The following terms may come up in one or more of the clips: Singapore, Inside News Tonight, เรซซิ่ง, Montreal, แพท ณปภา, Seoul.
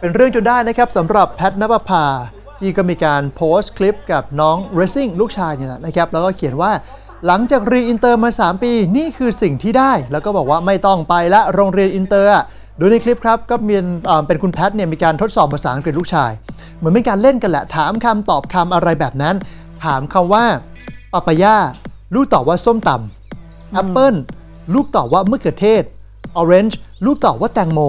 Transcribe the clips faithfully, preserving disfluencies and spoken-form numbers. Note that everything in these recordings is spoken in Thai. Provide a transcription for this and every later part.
เป็นเรื่องจนได้นะครับสำหรับแพทณปภาที่ก็มีการโพสต์คลิปกับน้องเรซซิ่งลูกชายเนี่ยนะครับแล้วก็เขียนว่าหลังจากเรียนอินเตอร์มาสามปีนี่คือสิ่งที่ได้แล้วก็บอกว่าไม่ต้องไปละโรงเรียนอินเตอร์ดูในคลิปครับก็มีเป็นคุณแพทเนี่ยมีการทดสอบภาษาอังกฤษลูกชายเหมือนเป็นการเล่นกันแหละถามคำตอบคำอะไรแบบนั้นถามคำว่าปาปายาลูกตอบว่าส้มตำแอปเปิ้ลลูกตอบว่ามะเขือเทศออเรนจ์ลูกตอบว่าแตงโม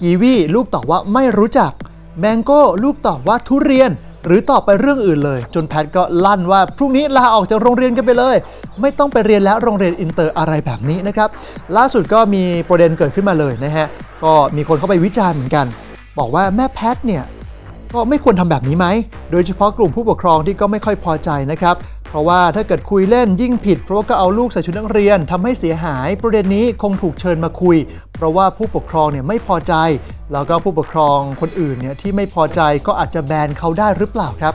กีวีลูกตอบว่าไม่รู้จักแมงโก้ลูกตอบว่าทุเรียนหรือตอบไปเรื่องอื่นเลยจนแพทก็ลั่นว่าพรุ่งนี้ลาออกจากโรงเรียนกันไปเลยไม่ต้องไปเรียนแล้วโรงเรียนอินเตอร์อะไรแบบนี้นะครับล่าสุดก็มีประเด็นเกิดขึ้นมาเลยนะฮะก็มีคนเข้าไปวิจารณ์เหมือนกันบอกว่าแม่แพทเนี่ยก็ไม่ควรทำแบบนี้ไหมโดยเฉพาะกลุ่มผู้ปกครองที่ก็ไม่ค่อยพอใจนะครับเพราะว่าถ้าเกิดคุยเล่นยิ่งผิดเพราะว่าก็เอาลูกใส่ชุดนักเรียนทำให้เสียหายประเด็นนี้คงถูกเชิญมาคุยเพราะว่าผู้ปกครองเนี่ยไม่พอใจแล้วก็ผู้ปกครองคนอื่นเนี่ยที่ไม่พอใจก็อาจจะแบนเขาได้หรือเปล่าครับ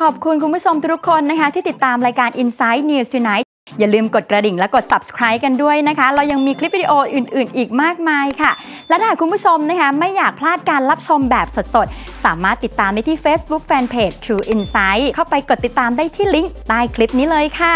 ขอบคุณคุณผู้ชมทุกคนนะคะที่ติดตามรายการ Inside News Tonight อย่าลืมกดกระดิ่งและกด ซับสไครบ์ กันด้วยนะคะเรายังมีคลิปวิดีโออื่นๆอีกมากมายค่ะและถ้าคุณผู้ชมนะคะไม่อยากพลาดการรับชมแบบสดๆสามารถติดตามได้ที่ เฟซบุ๊ก แฟนเพจ ทรู อินไซด์ เข้าไปกดติดตามได้ที่ลิงก์ใต้คลิปนี้เลยค่ะ